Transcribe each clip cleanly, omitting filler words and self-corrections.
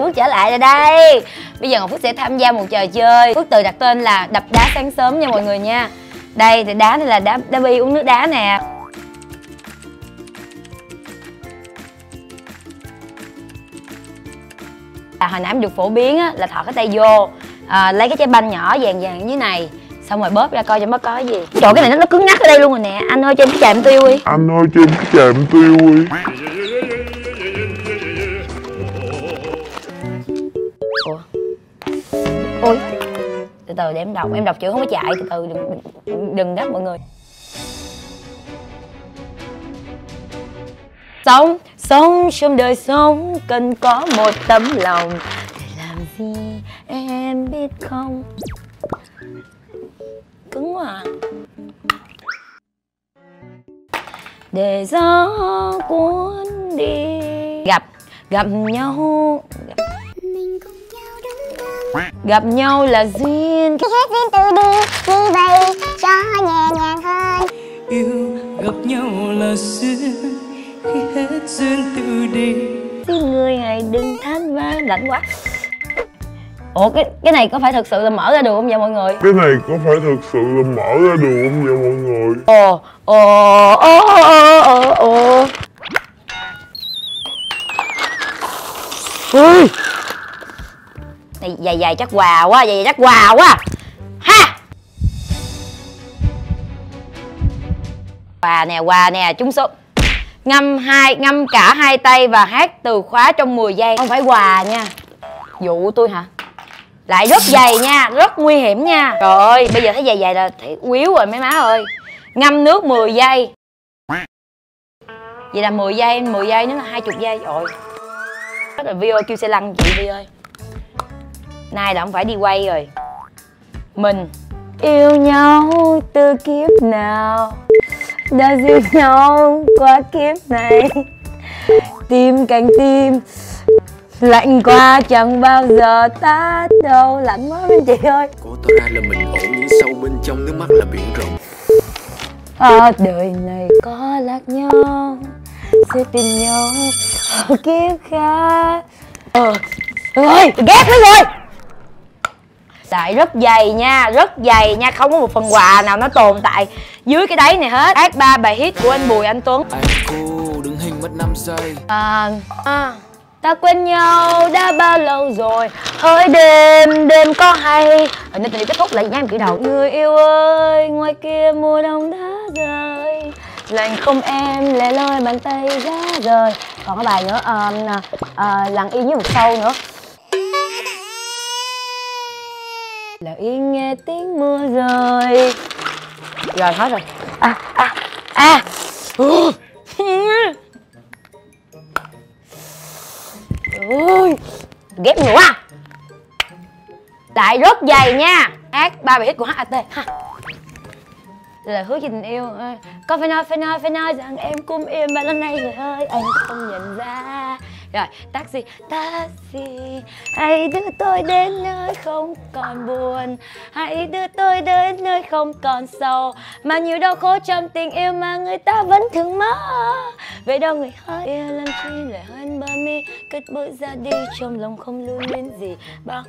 chơi Phước trở lại rồi đây. Bây giờ Ngọc Phước sẽ tham gia một trò chơi Phước tự đặt tên là đập đá sáng sớm nha mọi người nha. Đây thì đá này là đá bi uống nước đá nè. Hồi nãy được phổ biến á, là thọ cái tay vô lấy cái trái banh nhỏ vàng vàng dưới này, xong rồi bóp ra coi cho nó có cái gì. Trời, cái này nó cứng nát ở đây luôn rồi nè. Anh ơi cho em cái chàm tiêu đi. Anh ơi cho em cái chàm tiêu đi. Ủa? Ôi. Từ từ để em đọc. Em đọc chữ không có chạy. Từ từ đừng đáp mọi người. Sống, sống trong đời sống cần có một tấm lòng. Để làm gì em biết không? Cứng quá à. Để gió cuốn đi. Gặp nhau. Mình cùng nhau đứng bên. Gặp nhau là duyên. Khi hết duyên tự đi. Như vậy cho nhẹ nhàng hơn. Yêu gặp nhau là duyên. Khi hết duyên tự đi. Cái người này đừng than vãn. Lạnh quá. Ủa cái này có phải thực sự là mở ra được không vậy mọi người? Cái này có phải thực sự là mở ra được không vậy mọi người? Ui. Này dài chắc quà quá, dài chắc quà quá. Ha. Quà nè, trúng số. Ngâm cả hai tay và hát từ khóa trong 10 giây. Không phải quà nha. Dụ tôi hả? Lại rất dày nha, rất nguy hiểm nha. Trời ơi, bây giờ thấy dày là thấy quýu rồi mấy má ơi. Ngâm nước 10 giây. Vậy là 10 giây, 10 giây nữa là 20 giây rồi. Rất là Vi ơi, kêu xe lăn chị Vi ơi. Nay là không phải đi quay rồi. Mình yêu nhau từ kiếp nào, đã yêu nhau qua kiếp này. Tim càng tim lạnh qua chẳng bao giờ tắt đâu. Lạnh quá anh chị ơi. Của tôi ra là mình ổn những sâu bên trong nước mắt là biển rộng. Ở đời này có lạc nhau, sẽ tìm nhau ở kiếp khác. Ơi ghét nó rồi. Tại rất dày nha, rất dày nha. Không có một phần quà nào nó tồn tại dưới cái đáy này hết. Hát 3 bài hit của anh Bùi, anh Tuấn. Anh cô đứng hình mất 5 giây. Ta quên nhau đã bao lâu rồi. Hỡi đêm, đêm có hay. Ở nên tình yêu kết thúc lại nha em kỹ đầu. Người yêu ơi, ngoài kia mùa đông đã rơi. Lạnh không em, lẻ loi bàn tay giá rời. Còn cái bài nữa, lặng yên với một sâu nữa. Lặng yên nghe tiếng mưa rơi. Rồi, hết rồi. Ui, ghép nữa quá. Lại rất dày nha. Hát 3 bài hit của HAT ha. Lời hứa tình yêu. Con phải nói rằng em cũng yêu mà lần này rồi ơi anh không nhận ra. Rồi, taxi, hãy đưa tôi đến nơi không còn buồn. Hãy đưa tôi đến nơi không còn sầu. Mà nhiều đau khổ trong tình yêu mà người ta vẫn thường mơ. Vậy đâu người hỡi yêu làm chi lại hơn bờ mi. Cất bước ra đi trong lòng không lưu luyến gì bao.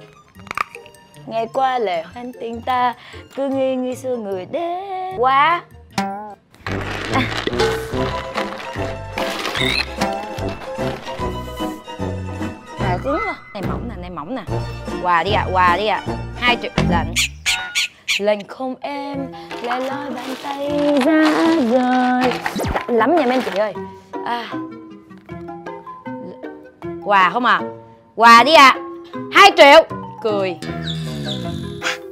Ngày qua lệ hoan tình ta cứ nghi xưa người đến quá. Cứng quá. Này mỏng nè. Quà đi ạ. 2 triệu lạnh. Lạnh không em, lẻ loi bàn tay ra rời. Lạnh lắm nha mấy anh chị ơi. Quà không à. Quà đi ạ. 2 triệu. Cười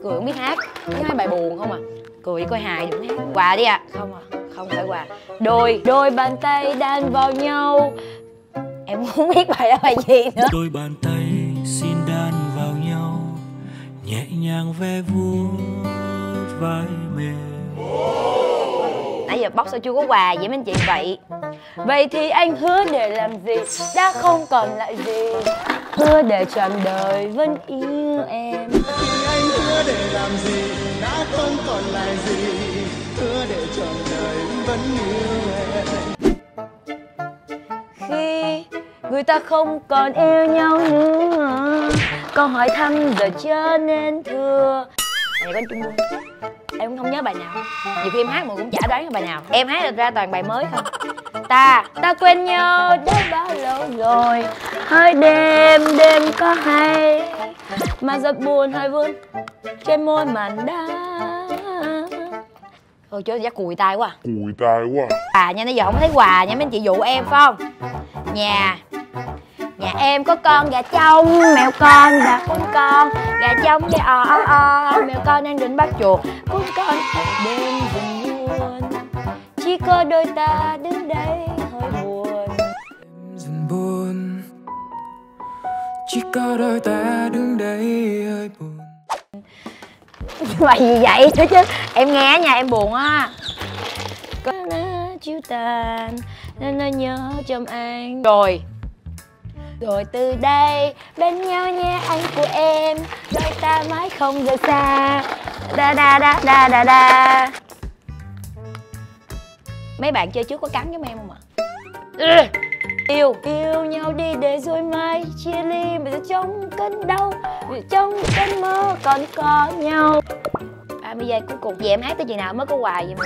không biết hát. Biết hát bài buồn không à. Cười coi hài đừng hát. Quà đi ạ. Không à, không phải quà. Đôi bàn tay đan vào nhau. Em không biết bài đó bài gì nữa. Đôi bàn tay xin đan vào nhau, nhẹ nhàng ve vuốt vai mềm. Nãy giờ box sao chưa có quà vậy mấy anh chị vậy? Vậy thì anh hứa để làm gì? Đã không còn lại gì. Hứa để trọn đời vẫn yêu em. Anh hứa để làm gì? Đã không còn lại gì. Hứa để trọn đời vẫn yêu em. người ta không còn yêu nhau nữa. Con hỏi thăm giờ trở nên thưa. Này có chung luôn. Em cũng không nhớ bài nào. Nhiều khi em hát mà cũng chả đoán bài nào. Em hát ra toàn bài mới không. Ta quen nhau đã bao lâu rồi. Hơi đêm đêm có hay mà giọt buồn hơi vương trên môi màn đá. Thôi chứ chắc cùi tai quá. Cùi tai quá. À nha, nãy giờ không thấy quà nha, mấy anh chị dụ em phải không? Nhà em có con gà trống, mèo con và con con. Gà trống cái o o o, mèo con đang định bắt chuột. Con đêm bình buồn, chỉ có đôi ta đứng đây hơi buồn. Dần buồn, chỉ có đôi ta đứng đây hơi buồn. Bài gì vậy nữa chứ? Em nghe nha, em buồn á. Con chiếu tàn nên nó nhớ trong anh. Rồi từ đây bên nhau nha anh của em. Đôi ta mãi không rời xa. Da da da da da da. Mấy bạn chơi trước có cắn giống em không ạ? Yêu nhau đi để rồi mai chia ly. Mình sẽ trong cơn đau, trong cơn mơ còn có nhau. 30 giây cuối cùng. Vậy em hát tới chừng nào mới có quà vậy mà?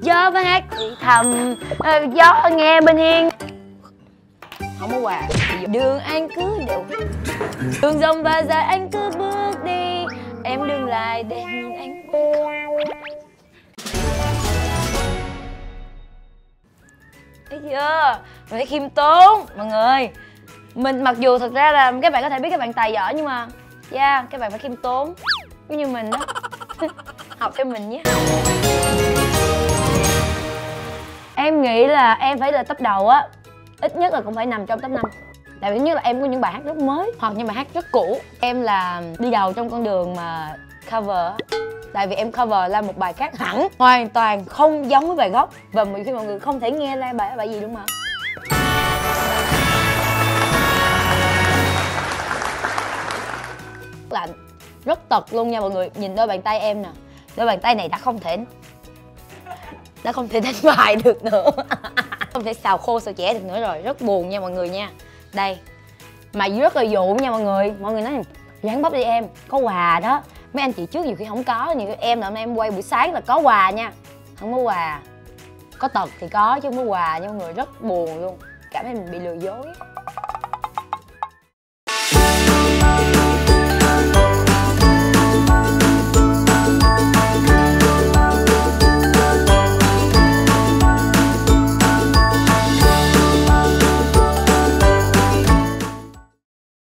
Gió vẫn hát thầm, gió nghe bên hiên. Không có quà. Đường anh cứ đều, đường rộng và dài anh cứ bước đi. Em đừng lại để nhìn anh. Thấy chưa? Mình phải khiêm tốn mọi người. Mình mặc dù thật ra là các bạn có thể biết các bạn tài giỏi nhưng mà các bạn phải khiêm tốn. Giống như mình đó. Học theo mình nhé. Em nghĩ là em phải là top đầu á. Ít nhất là cũng phải nằm trong top 5. Tại vì nhất là em có những bài hát rất mới hoặc những bài hát rất cũ. Em là đi đầu trong con đường mà cover. Tại vì em cover là một bài khác hẳn, hoàn toàn không giống với bài gốc. Và nhiều khi mọi người không thể nghe ra bài gì đúng không ạ? Lạnh, rất tật luôn nha mọi người. Nhìn đôi bàn tay em nè. Đôi bàn tay này đã không thể đánh bài được nữa. Không thể xào khô xào chẻ được nữa rồi. Rất buồn nha mọi người nha. Đây. Mà rất là dụ nha mọi người. Mọi người nói ráng bóp đi em, có quà đó. Mấy anh chị trước nhiều khi không có. Nhiều khi em là hôm nay em quay buổi sáng là có quà nha. Không có quà. Có tật thì có chứ không có quà nha mọi người. Rất buồn luôn. Cảm thấy mình bị lừa dối.